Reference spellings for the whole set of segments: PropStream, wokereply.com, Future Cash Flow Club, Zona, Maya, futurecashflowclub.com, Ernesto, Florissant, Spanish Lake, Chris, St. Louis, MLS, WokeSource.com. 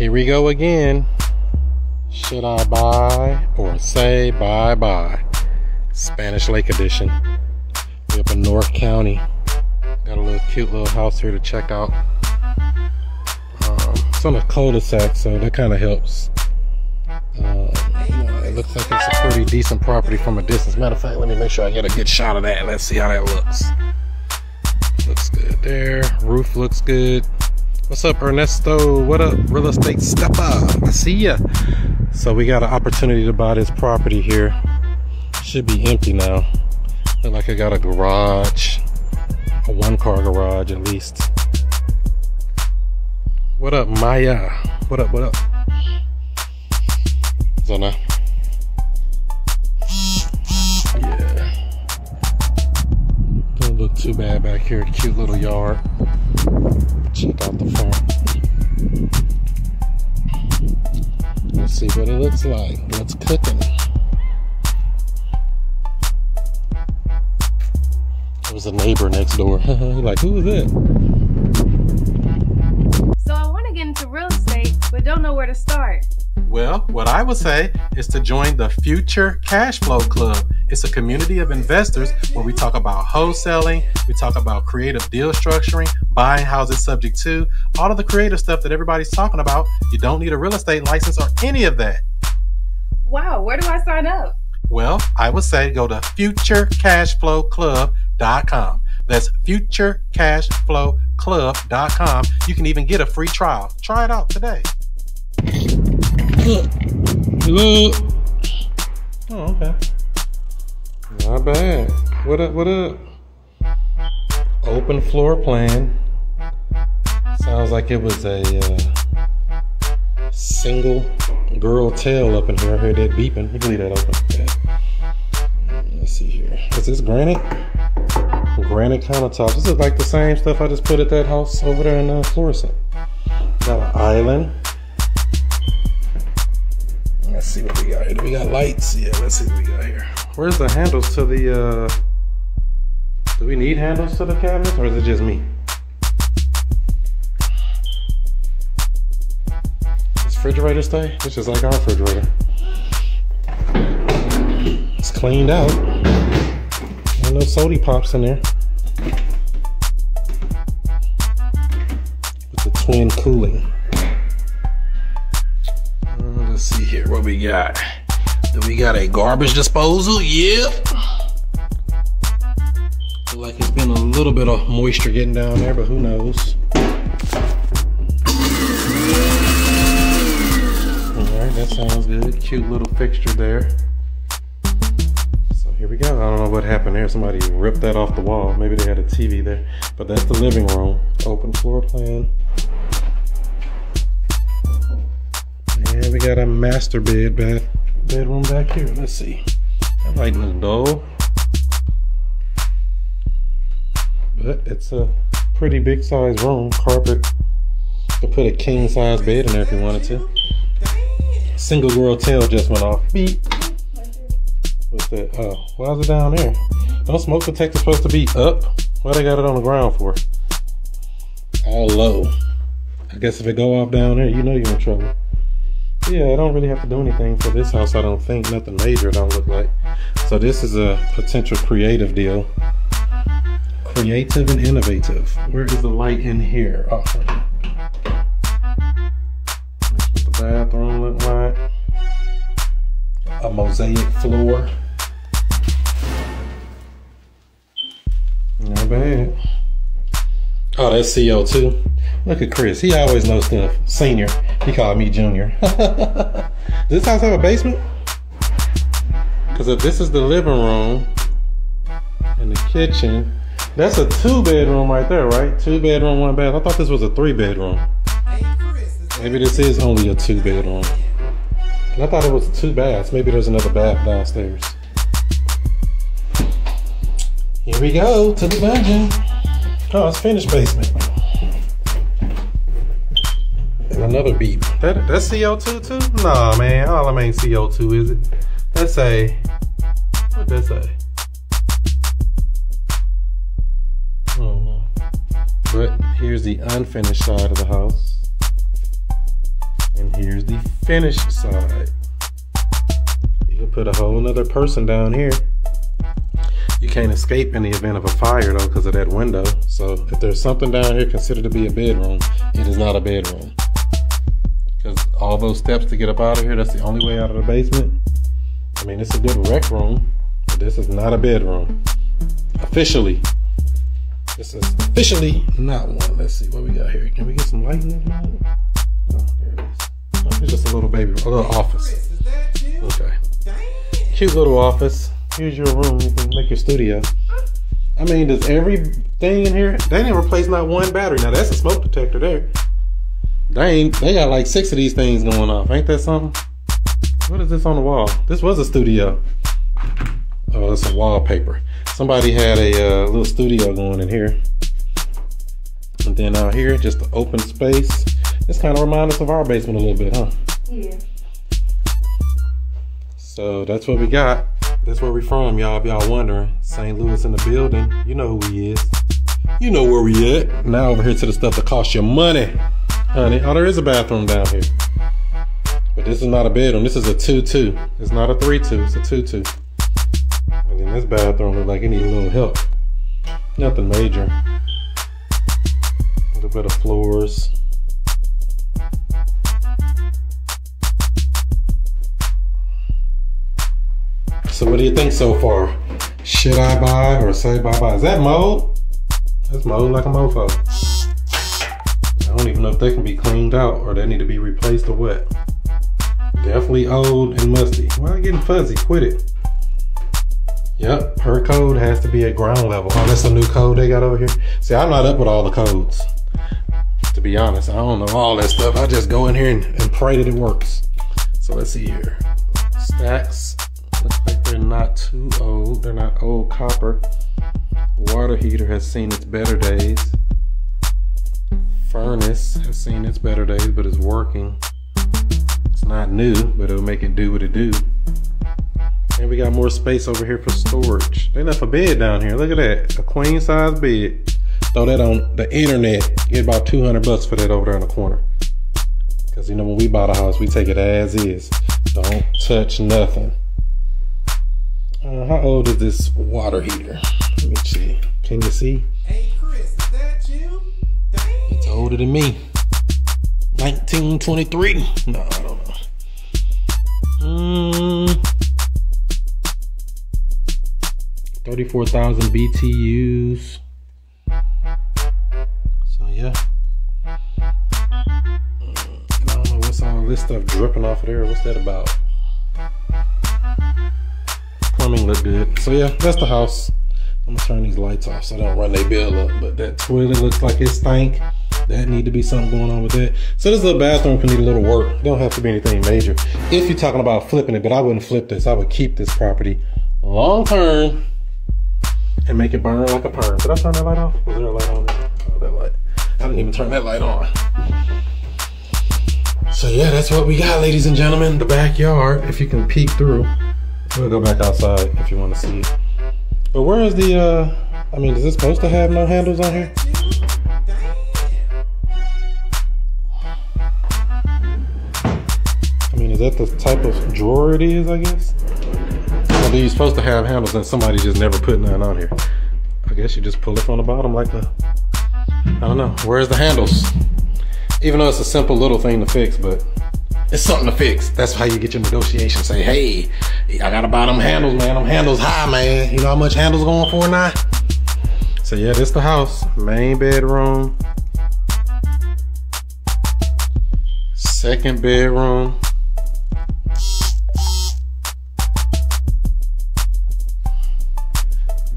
Here we go again. Should I buy or say bye-bye? Spanish Lake edition. We're up in North County. Got a little cute little house here to check out. It's on a cul-de-sac, so that kind of helps. It looks like it's a pretty decent property from a distance. Matter of fact, let me make sure I get a good shot of that. Let's see how that looks. Looks good there. Roof looks good. What's up, Ernesto? What up, real estate stepper? I see ya. So we got an opportunity to buy this property here. Should be empty now. Look like I got a garage, a one-car garage at least. What up, Maya? What up? What up? Zona. Yeah. Don't look too bad back here. Cute little yard. Check out the front. Let's see what it looks like. What's cooking? There was a neighbor next door. Like, who is that? So I want to get into real estate, but don't know where to start. Well, what I would say is to join the Future Cash Flow Club. It's a community of investors where we talk about wholesaling, we talk about creative deal structuring, buying houses subject to, all of the creative stuff that everybody's talking about. You don't need a real estate license or any of that. Wow, where do I sign up? Well, I would say go to futurecashflowclub.com. That's futurecashflowclub.com. You can even get a free trial. Try it out today. Hello. Oh, okay. Not bad. What up? What up? Open floor plan. Sounds like it was a single girl tail up in here. I heard that beeping. You can leave that open. Okay. Let's see here. Is this granite? Granite countertops. This is like the same stuff I just put at that house over there in Florissant. Got an island. Let's see what we got here. Do we got lights? Yeah, let's see what we got here. Where's the handles to the, do we need handles to the cabinets, or is it just me? This refrigerator stay? This is like our refrigerator. It's cleaned out. Ain't no soda pops in there. With the twin cooling. Let's see here what we got. Do we got a garbage disposal? Yep. Feel like it's been a little bit of moisture getting down there, but who knows? Alright, that sounds good. Cute little fixture there. So here we go. I don't know what happened there. Somebody ripped that off the wall. Maybe they had a TV there. But that's the living room. Open floor plan. And we got a master bedroom back here. Let's see. That lighting is dull. But it's a pretty big size room. Carpet. You could put a king size bed in there if you wanted to. Single girl tail just went off. Beep. What's that? Oh, why is it down there? Don't smoke detector's supposed to be up. Why they got it on the ground for? All low. I guess if it go off down there, you know you're in trouble. Yeah, I don't really have to do anything for this house, I don't think. Nothing major, it don't look like. So this is a potential creative deal. Creative and innovative. Where is the light in here? Oh, right. That's what the bathroom look like. A mosaic floor. Not bad. Oh, that's CO2. Look at Chris. He always knows stuff. Senior. He called me junior. Does this house have a basement? Because if this is the living room and the kitchen, that's a two-bedroom right there, right? Two-bedroom, one bath. I thought this was a three-bedroom. Maybe this is only a two-bedroom. And I thought it was two baths. Maybe there's another bath downstairs. Here we go to the dungeon. Oh, it's finished basement. Another beep. That's CO2 too? Nah, man. All I mean CO2, is it? That's a... What'd that say? I don't know. But here's the unfinished side of the house. And here's the finished side. You can put a whole other person down here. You can't escape in the event of a fire though because of that window. So if there's something down here considered to be a bedroom, it is not a bedroom. Because all those steps to get up out of here, that's the only way out of the basement. I mean, it's a good rec room, but this is not a bedroom. Officially. This is officially not one. Let's see what we got here. Can we get some light in this room? Oh, there it is. Oh, it's just a little baby, a little office. Chris, is that you? Okay. Dang. Cute little office. Here's your room. You can make your studio. I mean, does everything in here? They didn't replace not one battery. Now that's a smoke detector there. They got like 6 of these things going off. Ain't that something? What is this on the wall? This was a studio. Oh, that's some wallpaper. Somebody had a little studio going in here. And then out here, just the open space. This kind of reminds us of our basement a little bit, huh? Yeah. So that's what we got. That's where we from, y'all, if y'all wondering. St. Louis in the building. You know who we is. You know where we at. Now over here to the stuff that costs you money, honey. Oh, there is a bathroom down here. But this is not a bedroom. This is a 2-2. It's not a 3-2. It's a 2-2. And then this bathroom looks like it needs a little help. Nothing major. A little bit of floors. So what do you think so far? Should I buy or say bye-bye? Is that mold? That's mold like a mofo. I don't even know if they can be cleaned out or they need to be replaced or what. Definitely old and musty. Why are you getting fuzzy? Quit it. Yep, her code has to be at ground level. Oh, that's a new code they got over here. See, I'm not up with all the codes. To be honest, I don't know all that stuff. I just go in here and pray that it works. So let's see here. Stacks. Looks like they're not too old. They're not old copper. Water heater has seen its better days. Furnace has seen its better days, but it's working. It's not new, but it'll make it do what it do. And we got more space over here for storage. They left a bed down here. Look at that. A queen size bed. Throw that on the internet. Get about $200 for that over there in the corner. Because you know when we buy the house, we take it as is. Don't touch nothing. How old is this water heater? Let me see. Can you see? Hey Chris, is that you? Dang. It's older than me. 1923. No, I don't know. Mm. 34,000 BTUs. So yeah. I don't know what's all this stuff dripping off of there. What's that about? Plumbing look good. So yeah, that's the house. I'm gonna turn these lights off so they don't run their bill up. But that toilet looks like it stank. That need to be something going on with that. So this little bathroom can need a little work. It don't have to be anything major. If you're talking about flipping it, but I wouldn't flip this. I would keep this property long term and make it burn like a perm. Did I turn that light off? Was there a light on there? Oh, that light. I didn't even turn that light on. So yeah, that's what we got, ladies and gentlemen. The backyard, if you can peek through. We'll go back outside if you want to see it. But where is the, I mean, is this supposed to have no handles on here? I mean, is that the type of drawer it is, I guess? Or are you supposed to have handles and somebody just never put none on here? I guess you just pull it from the bottom like the, I don't know. Where's the handles? Even though it's a simple little thing to fix, but it's something to fix. That's how you get your negotiation. Say, hey, I gotta buy them handles, man. Them handles high, man. You know how much handles going for now? So yeah, this the house. Main bedroom. Second bedroom.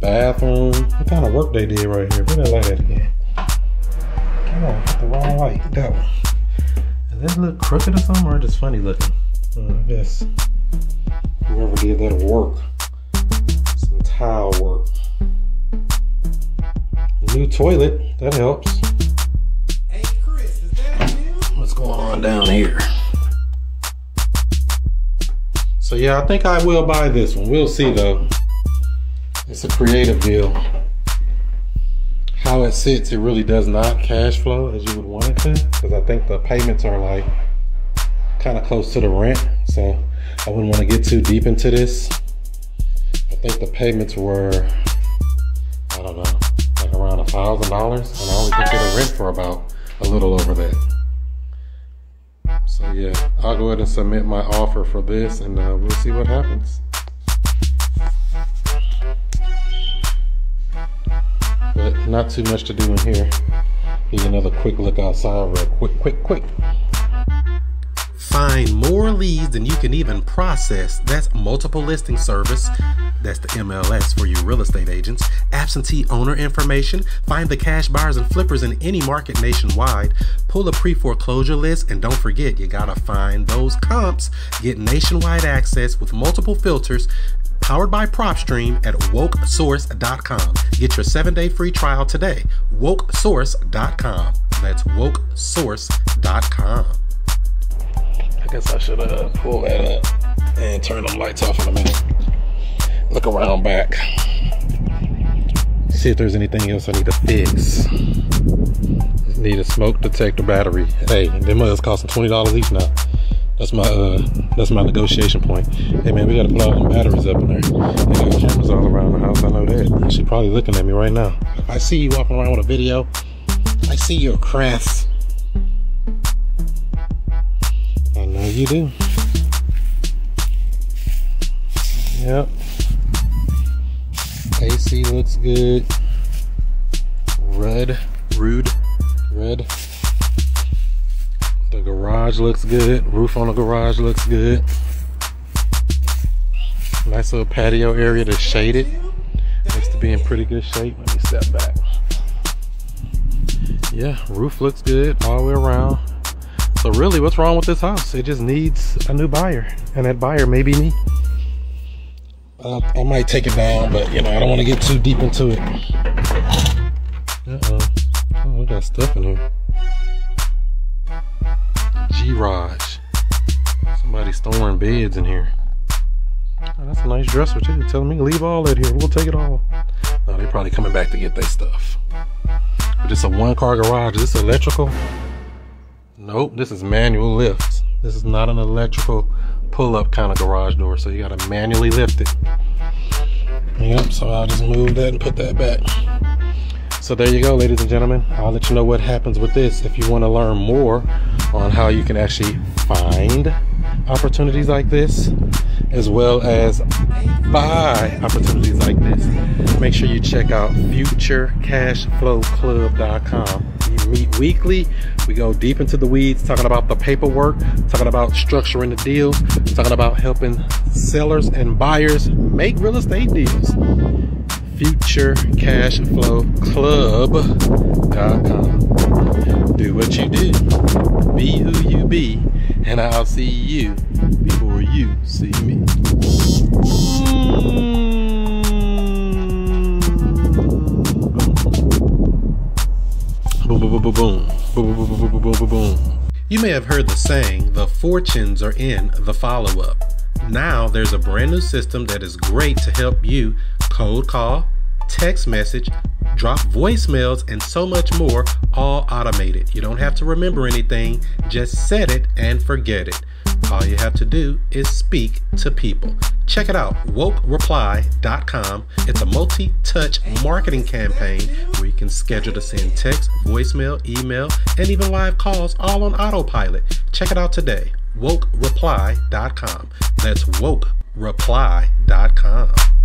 Bathroom. What kind of work they did right here? Put that light at again. Come on, the wrong light. That one. Does that look crooked or something, or just funny looking? I guess whoever did that work. Some tile work. New toilet, that helps. Hey Chris, is that you? What's going on down here? So yeah, I think I will buy this one. We'll see though. It's a creative deal. How it sits, it really does not cash flow as you would want it to, because I think the payments are like kind of close to the rent, so I wouldn't want to get too deep into this. I think the payments were, I don't know, like around $1,000, and I only could get a rent for about a little over that. So yeah, I'll go ahead and submit my offer for this, and we'll see what happens. But not too much to do in here. Here's another quick look outside real quick, quick. Find more leads than you can even process. That's multiple listing service. That's the MLS for you real estate agents. Absentee owner information. Find the cash buyers and flippers in any market nationwide. Pull a pre-foreclosure list, and don't forget, you gotta find those comps. Get nationwide access with multiple filters, powered by PropStream at WokeSource.com. Get your 7-day free trial today. WokeSource.com. That's WokeSource.com. I guess I should pull that up and turn the lights off in a minute. Look around back. See if there's anything else I need to fix. Need a smoke detector battery. Hey, them mother's costing $20 each now. That's my negotiation point. Hey man, we gotta put all the batteries up in there. They got cameras all around the house, I know that. She's probably looking at me right now. I see you walking around with a video. I see your crafts. I know you do. Yep. AC looks good. Red. The garage looks good. Roof on the garage looks good. Nice little patio area that's shaded. Looks to be in pretty good shape. Let me step back. Yeah, roof looks good all the way around. So really, what's wrong with this house? It just needs a new buyer, and that buyer may be me. I might take it down, but you know, I don't want to get too deep into it. Oh, we got stuff in here. G-Raj. Somebody's storing beds in here. Oh, that's a nice dresser too. Telling me to leave all that here. We'll take it all. No, they're probably coming back to get their stuff. But it's a one-car garage. Is this electrical? Nope, this is manual lifts. This is not an electrical pull-up kind of garage door, so you gotta manually lift it. Yep, so I'll just move that and put that back. So there you go, ladies and gentlemen. I'll let you know what happens with this. If you want to learn more on how you can actually find opportunities like this, as well as buy opportunities like this, make sure you check out futurecashflowclub.com. We meet weekly. We go deep into the weeds, talking about the paperwork, talking about structuring the deals, talking about helping sellers and buyers make real estate deals. futurecashflowclub.com. Do what you do, be who you be, and I'll see you before you see me. Boom, boom, boom, boom, boom, boom, boom, boom, boom, boom, boom, boom. You may have heard the saying, the fortunes are in the follow-up. Now there's a brand new system that is great to help you cold call, text message, drop voicemails, and so much more, all automated. You don't have to remember anything, just set it and forget it. All you have to do is speak to people. Check it out, wokereply.com. It's a multi-touch marketing campaign where you can schedule to send text, voicemail, email, and even live calls all on autopilot. Check it out today, wokereply.com. That's wokereply.com.